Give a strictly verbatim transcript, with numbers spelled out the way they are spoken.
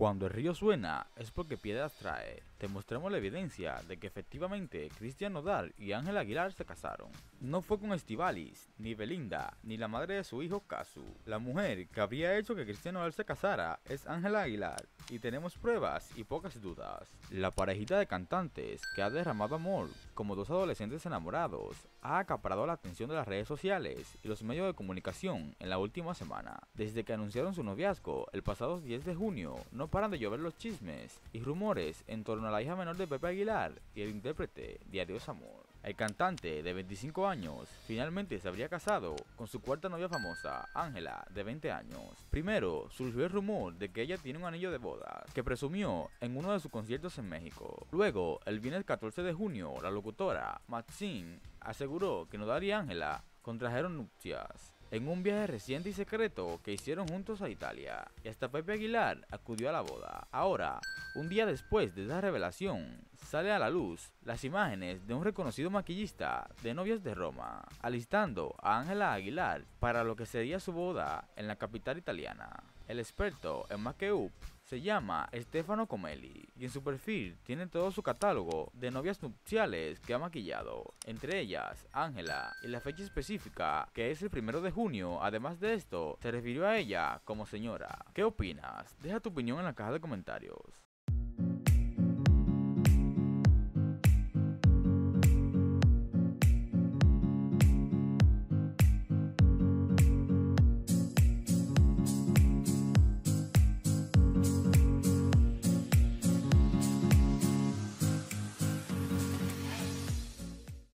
Cuando el río suena es porque piedras trae. Te mostramos la evidencia de que efectivamente Christian Nodal y Ángela Aguilar se casaron. No fue con Estivalis, ni Belinda, ni la madre de su hijo Casu. La mujer que habría hecho que Christian Nodal se casara es Ángela Aguilar, y tenemos pruebas y pocas dudas. La parejita de cantantes que ha derramado amor como dos adolescentes enamorados ha acaparado la atención de las redes sociales y los medios de comunicación en la última semana. Desde que anunciaron su noviazgo el pasado diez de junio, no paran de llover los chismes y rumores en torno a la hija menor de Pepe Aguilar y el intérprete de Adiós Amor. El cantante de veinticinco años finalmente se habría casado con su cuarta novia famosa, Ángela, de veinte años. Primero surgió el rumor de que ella tiene un anillo de bodas que presumió en uno de sus conciertos en México. Luego, el viernes catorce de junio, la locutora Maxine aseguró que Nodal y Ángela contrajeron nupcias en un viaje reciente y secreto que hicieron juntos a Italia, y hasta Pepe Aguilar acudió a la boda. Ahora, un día después de esa revelación, sale a la luz las imágenes de un reconocido maquillista de novias de Roma, alistando a Ángela Aguilar para lo que sería su boda en la capital italiana. El experto en make-up se llama Stefano Comelli, y en su perfil tiene todo su catálogo de novias nupciales que ha maquillado, entre ellas Ángela, y la fecha específica, que es el primero de junio. Además de esto, se refirió a ella como señora. ¿Qué opinas? Deja tu opinión en la caja de comentarios.